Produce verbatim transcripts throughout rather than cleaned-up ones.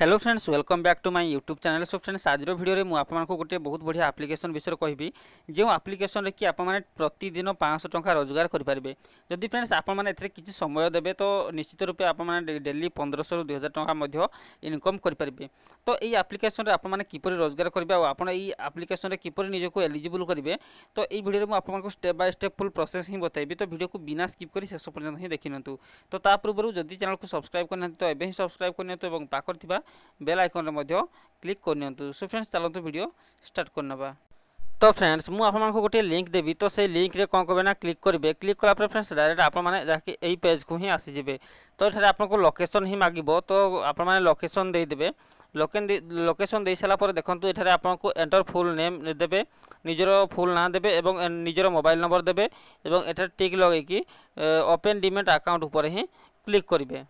Hello friends, welcome back to my YouTube channel. So friends, आज video में मुझे गोटे बहुत बढ़िया एप्लिकेशन विषय कहबी, जो एप्लिकेशन कि आपने प्रतिदिन पाँच सौ टका रोजगार करेंगे। जदि फ्रेंड्स आपने किसी समय देवे तो निश्चित रूपे आपने डेली पंद्रह सौ दो हज़ार टका इनकम करेंगे। तो ये एप्लिकेशन आपने किपर रोजगार करेंगे, आपड़ ये एप्लिकेशन किपर निजक एलिजिबल करेंगे। तो ये भिडियो में आपको step by step full process ही बताइबी। तो भिडियो को बिना स्किप कर शेष पर्यंत ही देखी नियंतु। तो ता पूर्व जदि चैनल को सब्सक्राइब करना तो एबे ही सब्सक्राइब कर नियंतु एवं पाकर थिबा बेल आइकन रे क्लिक करनी। सो फ्रेंड्स चलते वीडियो स्टार्ट करना। तो फ्रेंड्स मुझे आपन को गोटे लिंक देवी, तो से लिंक रे कौन कहे ना क्लिक करेंगे। क्लिक कला पर फ्रेंड्स डायरेक्ट आपने यही पेज को ही आसीजे। तो ये आपको लोकेशन ही मांग, तो आपने लोकेशन देदेवे। लोकेशन दे सारापर देखते ये आपको एंटर फुल नेम देवे, निजर फुल ना देवे, निजर मोबाइल नंबर देवे और एटार टिक लगे ओपन डीमेट अकाउंट पर ही क्लिक करेंगे।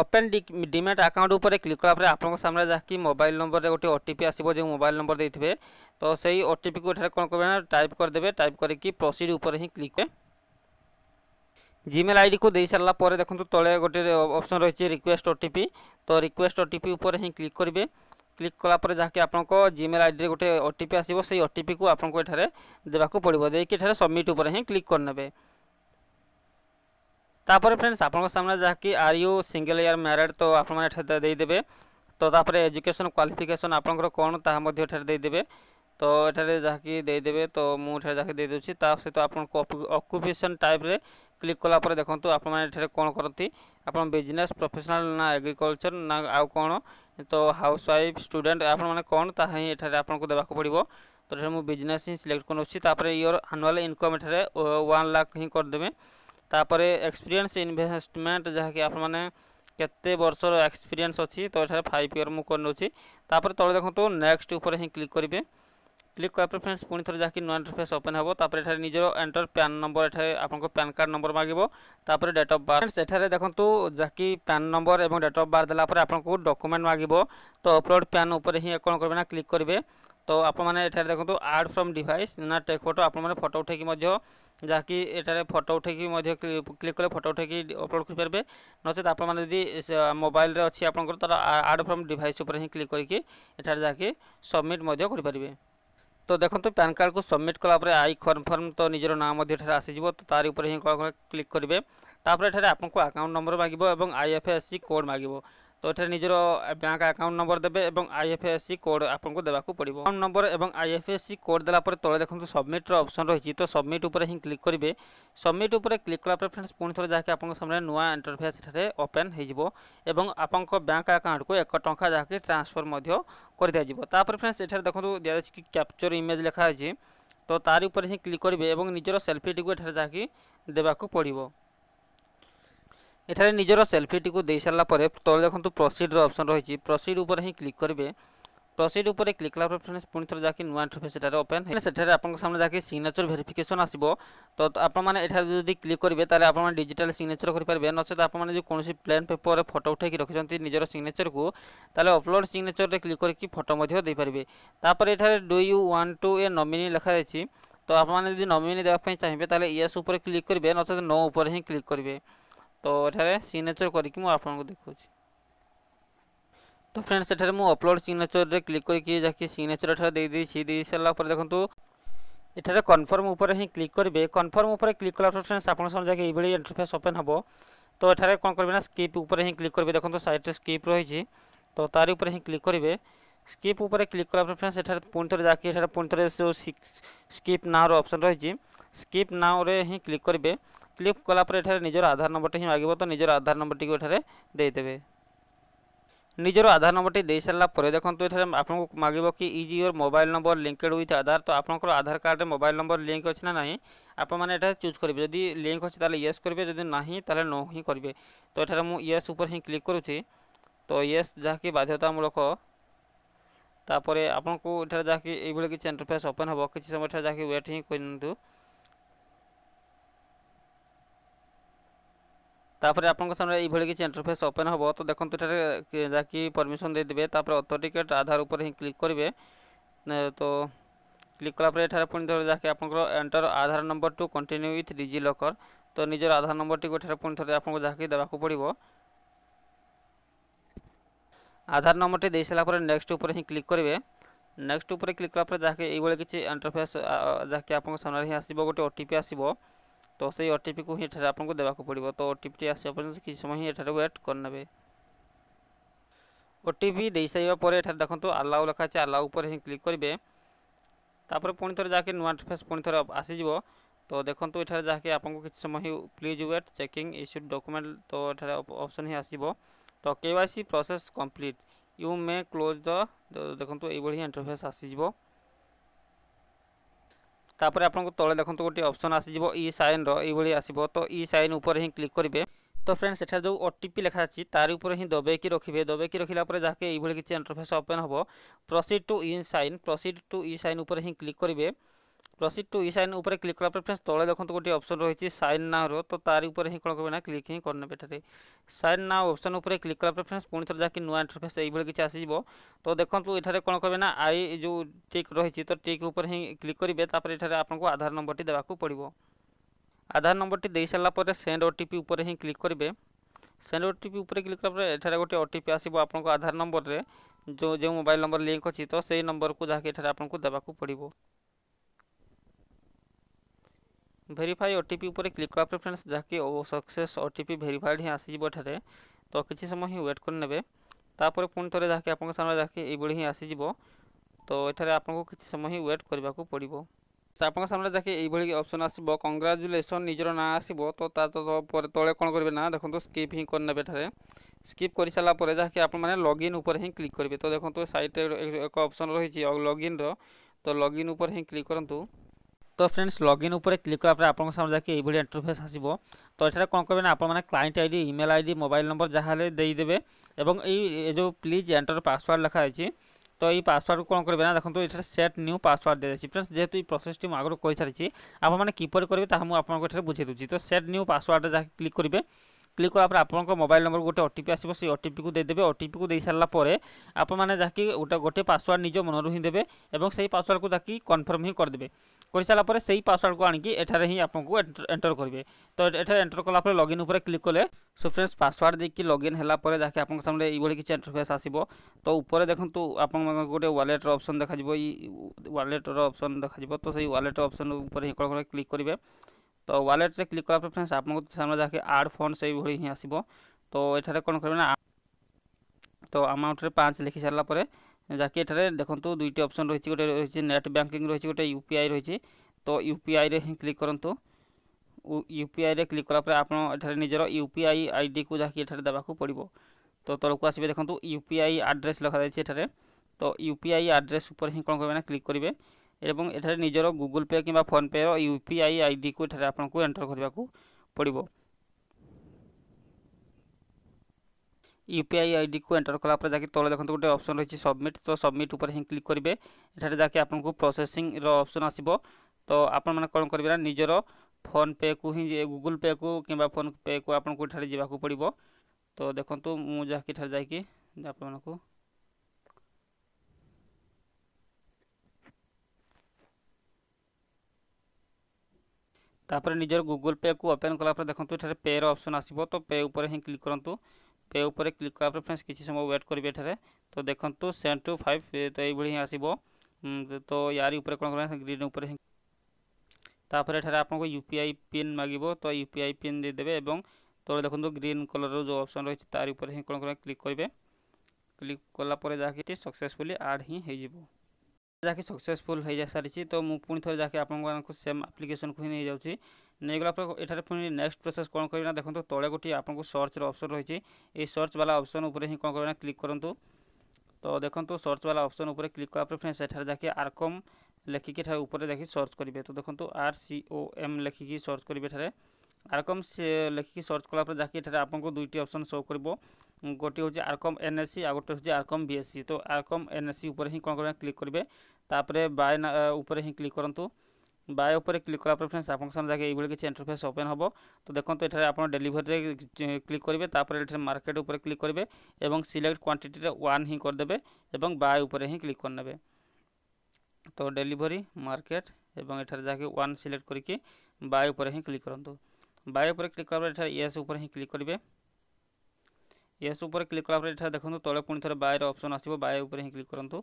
ओपन डीमेट अकाउंट उपर क्लिक कलापर आपंक सामने जाकि मोबाइल नंबर गोटे ओटीपी आसो, जो मोबाइल नंबर देते। तो सही ओटीपी को कौन करें टाइप करदे, टाइप करके प्रोसीड उपर ही क्लिक कर। जीमेल आईडी को दे सारापर देखो तले गोटे ऑप्शन रही रिक्वेस्ट ओटीपी, तो रिक्वेस्ट ओटीपी उपर ही क्लिक करेंगे। क्लिक कलापर जहाँकि आपको जीमेल आईडी गोटे ओटीपी आसो, से ओटीपी को आपको ये देवाक पड़ो, देखिए सबमिट उपर ही क्लिक करने। तापर फ्रेंड्स आपन सामने जहाँकि are you single or married, तो आपदेवे। तो एजुकेशन क्वालिफिकेशन आपंकर कौन तादेवे, तो ये जहाँकि देदेवे। तो मुझे जाके दे दूसरी सहित आपको ऑक्युपेशन टाइप रे क्लिक कलापर देखो आपने कौन करती, आप बिजनेस प्रोफेशनल ना एग्रीकल्चर ना आउ कौन, तो हाउसवाइफ स्टूडेंट आपने कौन ताहिं आपको देवाक पड़ो। तो मुझे बिजनेस ही सिलेक्ट कर योर आनुआल इनकम ये वन लाख ही करदेवे। तापर एक्सपीरियंस इन्वेस्टमेंट जहाँकि आपने वर्षर एक्सपीरियंस अच्छी, तो ये फाइव इयर मुझे करपर तले देखो नेक्स्ट उपर ही क्लिक करेंगे। क्लिक कलापर फ्रेंड्स पुणी थे जहाँकि नुआ इंटरफेस ओपन हो। तापर ये निजर एंटर पैन नंबर, ये आपको पैन कार्ड नंबर मांगे, तापर डेट ऑफ बर्थ। एठारे देखो जहाँकि पैन नंबर और डेट ऑफ बर्थ देलापर आपको डॉक्यूमेंट मांगे, तो अपलोड पैन उपर ही कौन करेंगे ना क्लिक करेंगे। तो आपने एठारे देखो ऐड फ्रॉम डिवाइस ना टेक फोटो, आपने फोटो उठेकी जहाँकि एटारे फोटो उठेकी क्लिक कले फोटो उठेकी अपलोड करेंगे। नचेत आपने जब मोबाइल रे अच्छी आपंकर तर ऐड फ्रॉम डिवाइस उपर ही क्लिक करके जाके सबमिट करेंगे। तो देखो पैन कार्ड को सबमिट कलापर आई कन्फर्म, तो निजर नाम आसीज, तो तार उपर ही क्लिक करेंगे। तापर एठारे आपको अकाउंट नंबर मांगे और आईएफएससी कोड मांगे, तो ये निजर बैंक अकाउंट नंबर देवे और आईएफएससी कोड आपको देवाक पड़ो। अकाउंट नंबर और आईएफएससी कोड देलापर तले देखो सबमिट ऑप्शन रही, तो सबमिट उपर ही क्लिक करेंगे। सबमिट उपर क्लिक कलापर फ्रेंड्स पुणी थे जहाँकि आपको सामने नुआ इंटरफेस ओपन हो, बैंक अकाउंट को एक टंका जहाँकि ट्रांसफर कर दिज्व। तापर फ्रेंड्स ये देखो दिखे कैप्चर इमेज लिखाई, तो तार उपर ही क्लिक करेंगे और निजर सेल्फीटी को जहाँकि देवाक पड़ो। एठारे निजर सेल्फीटी को दे सारापर तले देखो प्रोसीड ऑप्शन रही, प्रोसीड उपर ही क्लिक करेंगे। प्रोसीड उपर क्लिक कलापर फ्रेंड्स पुणी थे जहाँकि नुआ इंटरफेस ओपन है, से आपको सामने जहाँकि सिग्नेचर वेरिफिकेशन आसो। तो आपने जब क्लिक करेंगे तो आपने डिजिटल सिग्नेचर करेंगे, नचेत आपने जो कौन प्लेन पेपर फोटो उठेकी रखिंट निजर सिग्नेचर को ताले अपलोड सिग्नेचर क्लिक करके फोटो देपारे। तापर ये do you want to a nominee लिखाई, तो आपने नॉमिनी देवाई चाहिए तो यस उपर क्लिक करेंगे, नचेत नो उपर ही क्लिक करेंगे। तो ये सिग्नेचर करके आपको देखा। तो फ्रेंड्स ये मुझे अपलोड सिग्नेचर रे क्लिक करके जहाँकि सिग्नेचर ये देदेसी दे सारापर देखो ये कन्फर्म उपर ही क्लिक करेंगे। कन्फर्म उपर क्लिक कला फ्रेंड्स आप जाके ये इंटरफेस ओपन हो। तो ये कौन करेंगे ना स्किप उपर ही क्लिक करेंगे, देखो साइड स्किप रही, तो तार उपर ही क्लिक करेंगे। स्किप उपर क्लिक कला फ्रेंड्स ये पुणी थे जहाँकि पुणी थे जो स्किप नाउ ऑप्शन रही, स्किप नाउ रे ही क्लिक करेंगे। क्लिक कलापर ये निजर आधार नंबर ही मांगे, तो निजर आधार नंबर टी देदेवे। निजर आधार नंबर टी दे सारापर देखो ये आपको मांगे कि is your mobile number linked with Aadhaar, तो आपंकर Aadhaar card mobile number link अच्छी ना नहीं आपने ये चूज करेंगे। जदि लिंक अच्छे तेल येस करेंगे, जब ना तो नो ही करेंगे। तो ये मुझे येस उपर ही क्लिक करुच्ची, तो येस जहाँकि बाध्यतामूलक। तापर आपको ये जहाँकि ये किसी इंटरफेस ओपन हो, कि समय जहाँकि वेट ही कर। तापर आपंक सामने ये किसी इंटरफेस ओपन हो, तो देखो ये जहाँकि परमिशन देदेवे। तापर ऑथेंटिकेट आधार उपर ही क्लिक करेंगे, तो क्लिक कलापर ये पुणी थे जहाँकि आपंकर enter Aadhaar number to continue with DigiLocker, तो निजर आधार नंबर टी पुणी थे आपको जहाँकि देवाक पड़ो। आधार नंबर टी सारापर नेक्स्ट उपर ही क्लिक करेंगे। नेक्स्ट उपर क्लिक कलापर जहाँकि ये किसी इंटरफेस जहाँकि आप सामने ही आसो गोटे ओटीपी आसो तो से ओटीपी को ही आपको देवाक पड़ो। तो ओटीपी आसा कि समय ही वेट करने ओटीपी दे सारापर ये देखो आलाउ लिखाई आलाउ पर ही क्लिक करेंगे। तापर पुणी थे जाके नुआ इंटरफेस पुणी थे आसीज। तो देखो ये जहाँकि आपको किसी समय ही please wait checking issued document तो ये ऑप्शन ही आसो। तो KYC process complete you may close the देखो ये इंटरफेस आसीज। तापर आपको तले देखो गोटे ऑप्शन आसीज ई साइन रही आसो। तो ई साइन उपर ही क्लिक करेंगे। तो फ्रेंड्स एटा जो ओटीपी लिखा अच्छी तार उपर ही दबेकी रखिए। दबेकी रखिला पर जाके ये किसी इंटरफेस ओपन हम। Proceed to e sign proceed to e sign उपर ही क्लिक करेंगे। प्रोसीड टू ई साइन उपर क्लिक कलापर फ्रेंड्स तले देखो गोटे ऑप्शन रही साइन नाउ। तो तार उपर ही कौन करना क्लिक ही करने साइन नाउ ऑप्शन उपर क्लिक कलापर फ्रेंड्स पुणी थे जाकि नुआ इंटरफेस ये किसी आसो। तो देखो ये कौन करना आई जो टिक रही तो टिक उपर ही क्लिक करेंगे। तापर ये आपको आधार नंबर टी देवाक पड़ो। आधार नंबर टी दे सारापर सेंड ओटीपी उपर ही क्लिक करेंगे। सेंड ओटीपी उपर क्लिक कलापर एठार गोटे ओटीपी आसो आपको आधार नंबर रे जो जो मोबाइल नंबर लिंक अच्छी तो से नंबर को जहाँकि आपको देवाक पड़ो। वेरीफाई ओटीपी उपर क्लिक कलापर फ्रेंड्स जहाँकि सक्सेस ओटीपी वेरीफाइड ही आसीज। एठारे तो किसी समय ही वेट करने तापर पुणी थे जहाँकि आप सामने जहाँकि ये ही आसीज। तो ये आपको किसी समय ही वेट करने को पड़ो। आपको सामने जहाँकि ये ऑप्शन आसो कंग्राचुलेसन निजर ना आसो। तो तले कौन करेंगे ना देखो स्किप ही करने स्किप कर सारापर जहाँकि आप लॉगिन उपर ही क्लिक करेंगे। तो देखो साइड एक ऑप्शन रही लॉगिन रो। तो लॉगिन उपर ही क्लिक करूँ। तो फ्रेंड्स लॉगिन उपर क्लिक कलापर आपको सामने जाके ये इंटरफेस आसो। तो ये कौन करेंगे आप client ID email ID mobile number जहाँ देदेवे और ये जो प्लीज एंटर पासवर्ड लिखाई। तो ये पासवर्ड कौन करेंगे ना देखो ये सेट न्यू पासवर्ड दे दी फ्रेंड्स। जेहतु ये प्रोसेस टी आगे कही सारी आपने किपर करेंगे ताकि मुझे बुझे दूसरी। तो सेट न्यू पासवर्ड जहाँ क्लिक करेंगे। क्लिक कलापर आपंक मोबाइल नंबर गोटे ओटीपी आसो। से ओटीपी को देदेवे। ओटीपी को दे सारापर आपने जहाँकि गोटे पासवर्ड निज मन रू ही देते और से पासवर्ड को जहाँकि कन्फर्म ही करदे कर सारापर से ही पासवर्ड को आनिकी एठारे ही आपको एंटर करेंगे। तो एठारे एंटर कलापर लॉगिन उपर क्लिक कले। सो फ्रेंड्स पासवर्ड देखिए लॉगिन हैलापर जहाँकि आप सामने ये किसी इंटरफेस आसो। तो ऊपर देखो आप गोटे वालेट ऑप्शन देखा वालेटर ऑप्शन देखा। तो से वालेट ऑप्शन उपर ही कौन क्लिक करेंगे। तो वालेट से क्लिक कलापर फ्रेंड्स आपको सामने जहाँकि आड फंड से ही आसो। तो ये कौन करेंगे तो अमाउंट पाँच लिखी सारापर जहाँकि ये देखो दुईटी ऑप्शन रही गोटे रही नेट बैंकिंग रही गोटे यूपीआई रही। तो यूपीआई रे ही क्लिक करूँ। यूपीआई रे क्लिक कलापर आपड़ निजर यूपीआई आईडी को जहाँकि ये देवाक पड़ो। तो तलक आसबे देखो यूपीआई आड्रेस लिखाई। तो यूपीआई आड्रेस उपर ही कौन करेंगे क्लिक करेंगे एवं एठारे निजर गूगल पे किंबा फोन पे रो यूपीआई आईडी को एठारे आपनको एंटर करबाकू पड़िबो। यूपीआई आईडी को एंटर कला पर जाके तले देखो गोटे ऑप्शन रही सबमिट। तो सबमिट उपर ही क्लिक करेंगे। एठारे जाके आपनको प्रोसेसिंग रो ऑप्शन आसीबो। तो आपण माने कोन करबे ना निजर फोन पे को ही गूगल पे को किंबा फोन पे को आपनको एठारे जेबाकू पड़िबो। तो देखो मु जाके एठारे जाके आपण मानको तापर निजर गूगल पे को ओपन कलापर देखो ये पे ऑप्शन आसो। तो पे उपर ही क्लिक करूँ। पे उपर क्लिक कलापर फ्रेंड्स किसी समय वेट करेंगे एठारे। तो देखो सेंड टू फाइव तो ये आसो। तो यार उपर कौन करना ग्रीन उपर ही तापर एठारे आपको यूपीआई पिन मांगो। तो यूपीआई पिन देदेवे और तले देखो ग्रीन कलर जो ऑप्शन रही तार उपर ही कौन करना क्लिक करेंगे। क्लिक कलापर जहाँकि सक्सेसफुली आड ही हो जहाँकि सक्सेसफुल हो जा सारी। तो मुझे पुणी थे जहाँकि आपको सेम आप्लिकेसन को ही नहीं जाऊँगी नहीं गलापर पुणी नेक्स्ट प्रोसेस कौन करना देखो तो तले गोटे आपको सर्च ऑप्शन रही है सर्च वाला ऑप्शन उपर ही कौन करना क्लिक करूँ। तो देखो सर्च वाला ऑप्शन उपर क्लिक कलापर फ्रेंड्स एठारे जाके आरकम लेखिकी ऊपर देखिए सर्च करेंगे। तो देखो आर सी ओ एम लेखिकी सर्च करेंगे एठारे आरकम लेखिकी सर्च कलापर जहाँकि एठारे आपको दुईटी ऑप्शन शो करिबो। गोटे हूँ आरकम एन एस सी आ गोटे हूँ आरकम बी एस सी। तो आरकम एन एस सी उपर ही कौन करना क्लिक करेंगे। तापर बाय उपर ही क्लिक करूँ। बाय उपर क्लिक कलापर फ्रेंड्स आपको सामने जाके ये किसी इंटरफेस ओपन हम। तो देखो ये आप डेलीवरी क्लिक करेंगे। तापर ये मार्केट उपर क्लिक करेंगे और सिलेक्ट क्वांटिटी वन ही करदे और बाय उपर ही क्लिक करने। तो डेलीवरी मार्केट एवं एठारे जाके वन सिलेक्ट करके बाय उपर ही क्लिक करूँ। बाय उपर क्लिक कलापर एठारे यस उपर ही क्लिक करेंगे। येस उपर क्लिक कला देखो तले पुणी थे बायर ऑप्शन आसो बाय उपर ही क्लिक करूँ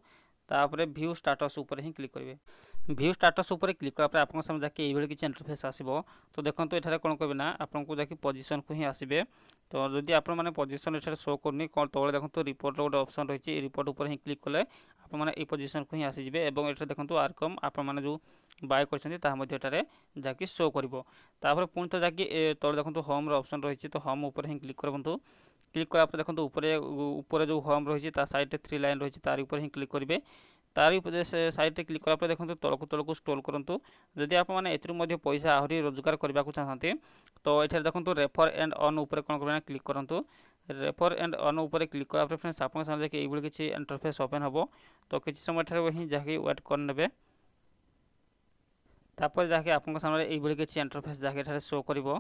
तापर व्यू स्टेटस उपर ही क्लिक करेंगे। व्यू स्टेटस उपर क्लिक कला आप जाके ये किसी इंटरफेस आसो तो देखो यार कौन करेंगे ना आपको जाके पोजिशन को ही आसबे तो जब आप पोजिशन ये शो करूनी कौन तले देखो रिपोर्ट गोटे ऑप्शन रही रिपोर्ट उपर ही क्लिक कले आप पोजिशन को ही आसीजे और ये देखो आरकम आप जो बाय कर जाकि शो करपर पुणी तो जाकि तले देखो होम ऑप्शन रही तो होम उपर ही क्लिक करूँ क्लिक कला देखो ऊपर ऊपर जो होम रही साइड थ्री लाइन रही तार ऊपर ही क्लिक करेंगे तार साइड क्लिक कला देखो तलकू तलकू स्क्रोल करूँ जदि आपने पैसा आहरी रोजगार करने को चाहते तो ये देखो रेफर एंड अर्न उपर कौन करना क्लिक करूँ रेफर एंड अर्न उपर क्लिक कला फ्रेंड्स आप किसी इंटरफेस ओपन हम तो किसी समय ठार ही जाके वेट करने तापर जाके आपने किसी इंटरफेस जाके शो कर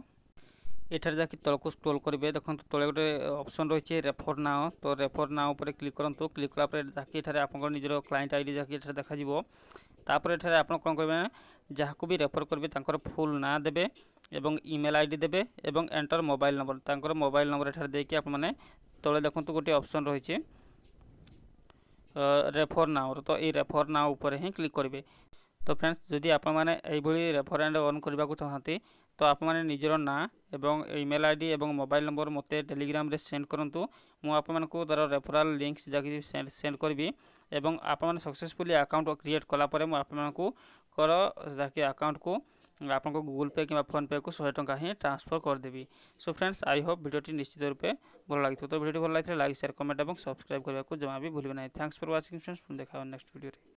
एठार जाकि तलकू स्क्रोल करेंगे देखो तले गोटे ऑप्शन रही है रेफर नाउ तो रेफर नाउ पर क्लिक करूँ क्लिक कला जाकि आपंकर निजर क्लाइंट आईडी जाकि देखा तापर एठार आप कौन करेंगे जहाँ भी रेफर करेंगे तांकर फुल ना देवे एवं ईमेल आईडी देवे एवं एंटर मोबाइल नंबर तांकर मोबाइल नंबर एठार देके आपने तले देखो गोटे ऑप्शन रही है रेफर नाउ तो ये रेफर नाउ उपर ही क्लिक करेंगे। तो फ्रेंड्स जदि आप रेफर एंड अर्न करने को चाहते तो आप निजर ना एवं ईमेल आईडी और मोबाइल नंबर मत टेलीग्राम रे सेंड करूँ मुझे तार रेफरल लिंक्स जाकि सेंड करी एवं आप सक्सेसफुली अकाउंट क्रिएट कलापर मुझे जाकि अकाउंट को आप गूगल पे कि फोन पे को सौ टका ही ट्रांसफर करदेवी। सो फ्रेंड्स आई होप वीडियोटी निश्चित रूपे भल लगी तो वीडियो भल लगी लाइक शेयर कमेंट और सब्सक्राइब करने को जमा भी भूलें ना। थैंक्स फॉर वाचिंग फ्रेंड्स देखा नेक्स्ट वीडियो।